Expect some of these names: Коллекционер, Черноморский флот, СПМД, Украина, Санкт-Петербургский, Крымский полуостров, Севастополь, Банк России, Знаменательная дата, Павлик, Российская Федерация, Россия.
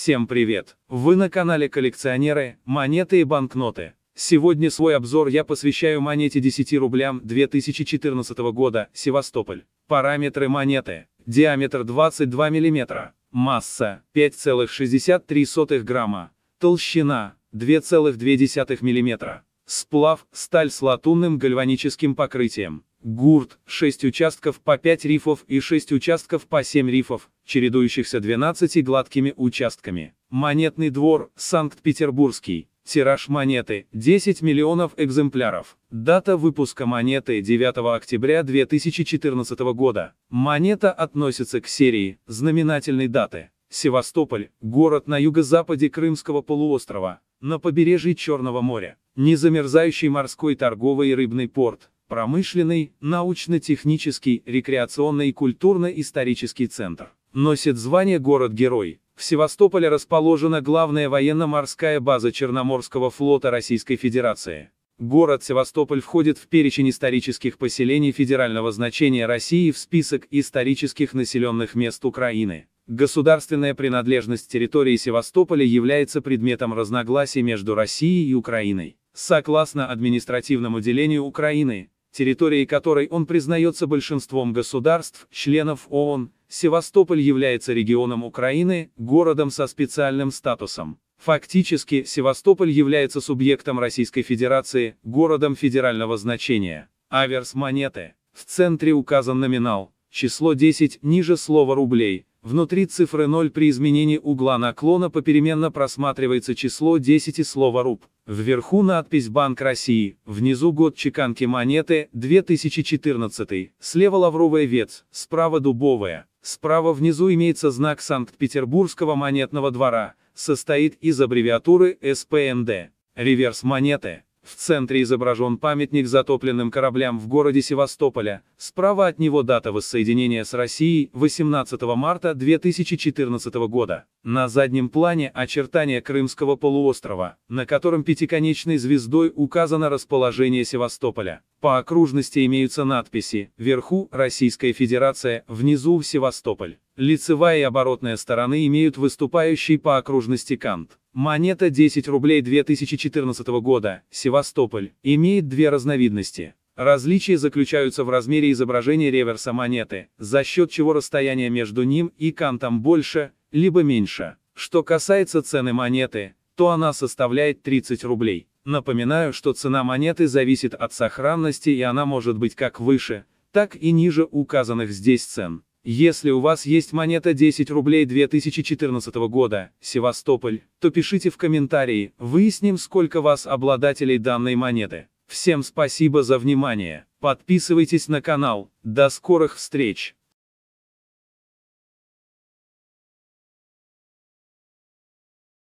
Всем привет! Вы на канале Коллекционеры, монеты и банкноты. Сегодня свой обзор я посвящаю монете 10 рублям 2014 года, Севастополь. Параметры монеты. Диаметр 22 мм. Масса 5,63 грамма. Толщина 2,2 мм. Сплав – сталь с латунным гальваническим покрытием. Гурт – 6 участков по 5 рифов и 6 участков по 7 рифов, чередующихся 12 гладкими участками. Монетный двор – Санкт-Петербургский. Тираж монеты – 10 миллионов экземпляров. Дата выпуска монеты – 9 октября 2014 года. Монета относится к серии «Знаменательной даты». Севастополь – город на юго-западе Крымского полуострова, на побережье Черного моря. Незамерзающий морской торговый и рыбный порт, промышленный, научно-технический, рекреационный и культурно-исторический центр. Носит звание «Город-герой». В Севастополе расположена главная военно-морская база Черноморского флота Российской Федерации. Город Севастополь входит в перечень исторических поселений федерального значения России в список исторических населенных мест Украины. Государственная принадлежность территории Севастополя является предметом разногласий между Россией и Украиной. Согласно административному делению Украины, территорией которой он признается большинством государств, членов ООН, Севастополь является регионом Украины, городом со специальным статусом. Фактически, Севастополь является субъектом Российской Федерации, городом федерального значения. Аверс монеты. В центре указан номинал, число 10, ниже слова рублей. Внутри цифры 0 при изменении угла наклона попеременно просматривается число 10 и слово руб. Вверху надпись «Банк России», внизу год чеканки монеты 2014, слева лавровая ветвь, справа дубовая. Справа внизу имеется знак Санкт-Петербургского монетного двора, состоит из аббревиатуры СПМД. Реверс монеты. В центре изображен памятник затопленным кораблям в городе Севастополя, справа от него дата воссоединения с Россией 18 марта 2014 года. На заднем плане очертания Крымского полуострова, на котором пятиконечной звездой указано расположение Севастополя. По окружности имеются надписи: вверху – Российская Федерация, внизу – Севастополь. Лицевая и оборотная стороны имеют выступающий по окружности кант. Монета 10 рублей 2014 года, Севастополь, имеет две разновидности. Различия заключаются в размере изображения реверса монеты, за счет чего расстояние между ним и кантом больше, либо меньше. Что касается цены монеты, то она составляет 30 рублей. Напоминаю, что цена монеты зависит от сохранности, и она может быть как выше, так и ниже указанных здесь цен. Если у вас есть монета 10 рублей 2014 года, Севастополь, то пишите в комментарии, выясним, сколько вас обладателей данной монеты. Всем спасибо за внимание, подписывайтесь на канал, до скорых встреч!